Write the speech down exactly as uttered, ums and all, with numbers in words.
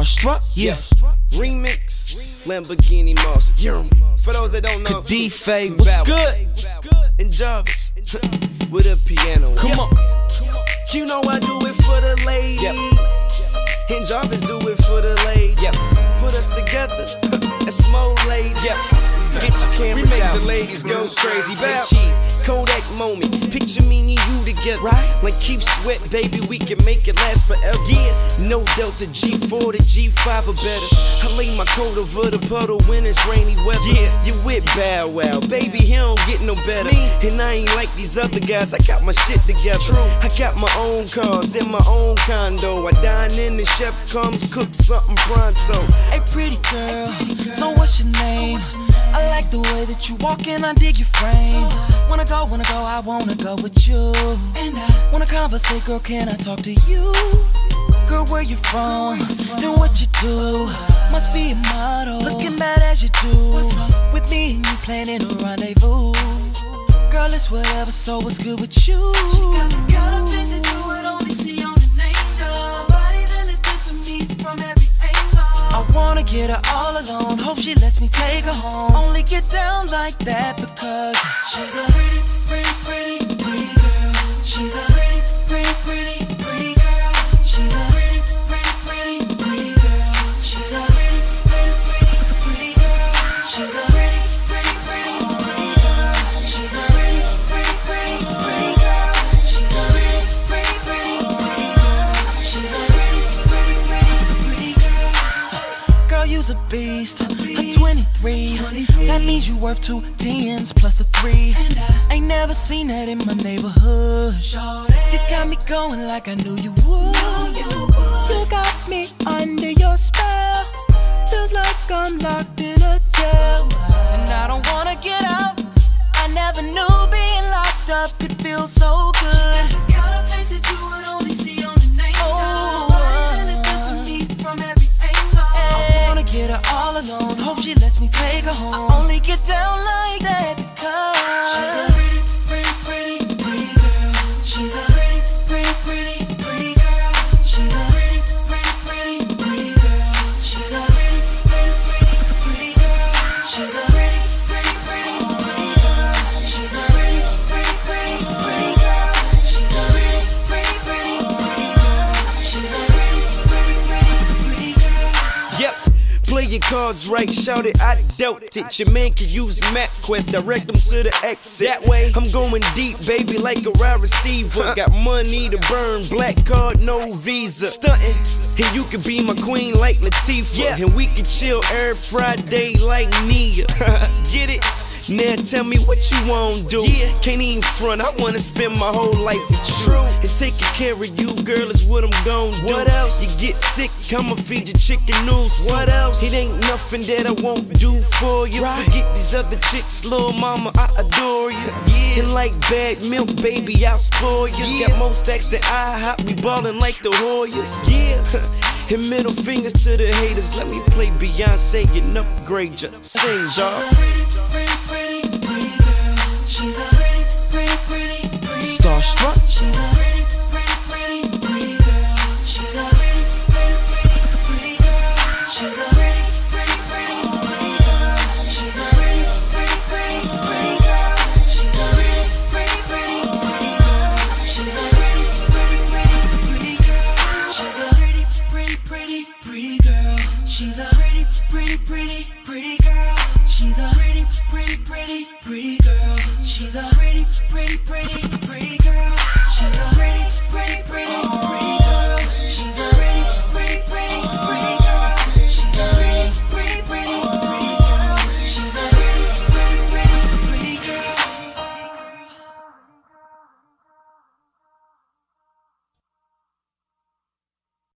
starstruck. Yeah. Remix. Lamborghini Moss. For those that don't know, Kadifae, what's good? And Jarvis with a piano. Come on. You know I do it for the ladies. And Jarvis do it for the ladies. Put us together. That's more ladies. Get your cameras we make out. The ladies go crazy. Bow cheese, Kodak moment. Picture me and you together, right? Like keep sweat, baby. We can make it last forever. Yeah, no Delta G four to G five or better. I lay my coat over the puddle when it's rainy weather. Yeah, you with Bow Wow, baby. He don't get no better. And I ain't like these other guys. I got my shit together. True. I got my own cars in my own condo. I dine in, the chef comes, cook something pronto. Hey, pretty girl. Hey, pretty girl. So what's your name? So what's your name? I like the way that you walk and I dig your frame. Wanna go, wanna go, I wanna go with you. And I wanna conversate, girl, can I talk to you? Girl, where you from? Then what you do? Must be a model, looking bad as you do. With me and you planning a rendezvous. Girl, it's whatever, so what's good with you? She got the kind of things that you would only see on an angel. Body that look good to me from every angle. I wanna get her all alone, hope she lets me take her home. Only get down like that because she's a pretty, pretty, pretty, pretty girl. She's a pretty, pretty, pretty, pretty girl. She's a pretty, pretty, pretty, pretty girl. She's a pretty, pretty, pretty, pretty girl. She's a pretty, pretty, pretty, pretty girl. She's a pretty, pretty, pretty, pretty girl. She's a pretty, pretty, pretty, pretty girl. She's a pretty, pretty, pretty, pretty girl. Girl, you's a beast. twenty-three. That means you worth two tens plus a three. And I ain't never seen that in my neighborhood. You got me going like I knew you would. You got me under your spell. Feels like I'm locked in a jail. And I don't wanna get out. I never knew being locked up could feel so good. She got the kind of face that you would only see on an angel. Oh, get her all alone, hope she lets me take her home. I only get down like that because she's a pretty, pretty, pretty, pretty girl. She's a pretty, pretty, pretty, pretty girl. She's a pretty, pretty, pretty, pretty girl. She's a pretty, pretty, pretty, pretty girl. She's a pretty, pretty, pretty, pretty girl. She's a pretty, pretty, pretty, pretty girl. She's a pretty, pretty, pretty, pretty girl. She's a pretty, pretty, pretty, pretty girl. Yep. Play your cards right, shout it, I doubt it. Your man can use MapQuest, direct them to the exit. That way, I'm going deep, baby, like a wide receiver. Got money to burn, black card, no visa. Stuntin', and you could be my queen like Latifah. Yeah. And we can chill every Friday like Nia. Get it? Now tell me what you wanna do. Yeah. Can't even front, I wanna spend my whole life with you. And taking care of you, girl, is what I'm gon' do. What else? You get sick, I'ma feed you chicken noodles. What else? It ain't nothing that I won't do for you. Right. Forget these other chicks, little mama, I adore you. Yeah. And like bad milk, baby, I'll spoil you. Yeah. Got more stacks than I hop, we ballin' like the Warriors. Yeah. And middle fingers to the haters. Let me play Beyonce and upgrade ya. Sing, dawg. She's a pretty, pretty, pretty, pretty starstruck. She's a pretty, pretty, pretty, pretty girl. She's a pretty, pretty, pretty, pretty girl. She's a pretty, pretty, pretty, pretty girl. She's a pretty, pretty, pretty, pretty girl. She's a pretty, pretty, pretty, pretty girl. She's a pretty, pretty, pretty, pretty girl. She's a pretty, pretty, pretty, pretty girl. She's a pretty, pretty, pretty, pretty girl. She's a